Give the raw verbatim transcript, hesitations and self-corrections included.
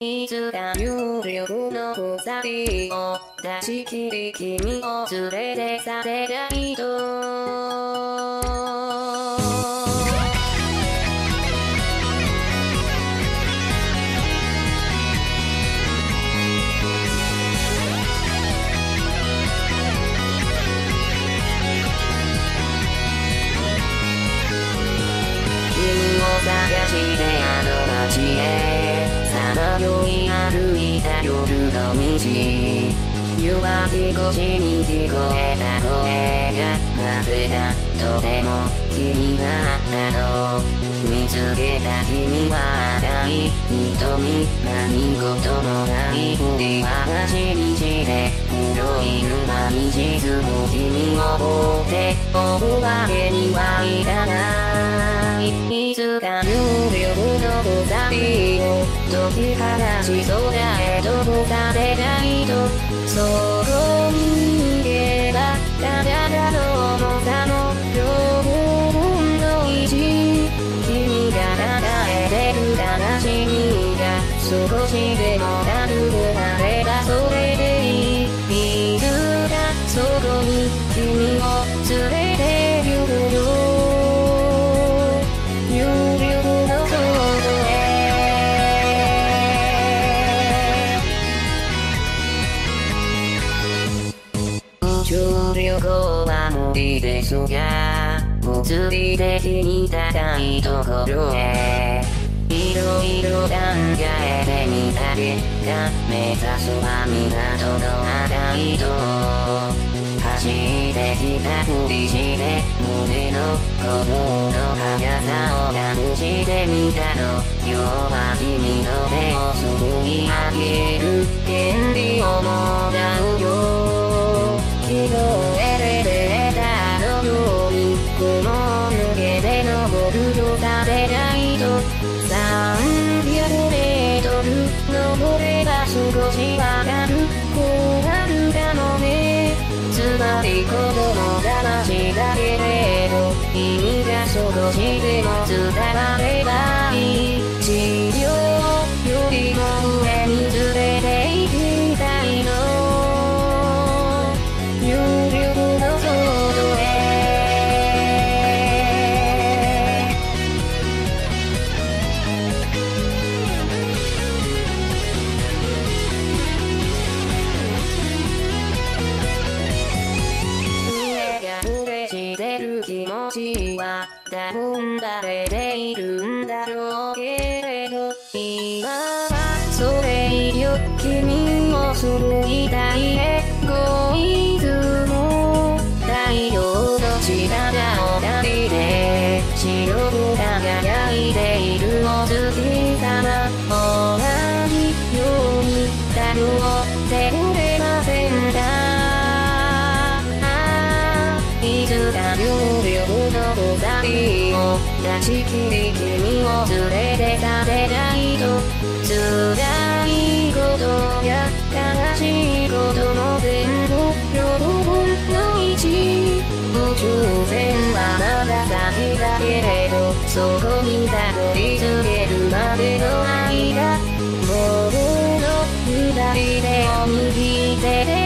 いつか入力の鎖を断ち切り君を連れて去れないと弱き腰に聞こえた声がなぜだとても気になったの見つけた君は赤い瞳何事もない振り話にして黒い沼に沈む君を追って追うわけにはいかないいつか重力の鎖を解き放ち空へ飛ぶされないとそこに行けば体の重さの両分の一君が抱えてる悲しみが少しでも軽くなればそれでいいいつかそこに君を連れて行くよ有力の外へ重力は無理ですが物理的に高いところへいろいろ考えてみた結果目指すは港の赤い糸走ってきたふりして胸の鼓動の速さを感じてみたの夜は君の手をすぐに上げる権利をもらうよ聞こえてたあのように雲抜けて登るよさでないとさんびゃくメートル登れば少しわかるこうなるかもねつまり子供騙しだけれど意味が少しでも伝わればいい地上よりも上に連れて行きたいの慣れているんだろうけれど今はそれ以上君を救いたいエゴイズム太陽の力を借りて白く輝いているお月様同じように樽を手くれませんかいつか有力の二人断ち切り君を連れて去れないと辛いことや悲しいことも全部よんぶんのいち宇宙船はまだ先だけれどそこにたどり着けるまでの間僕の左手を握って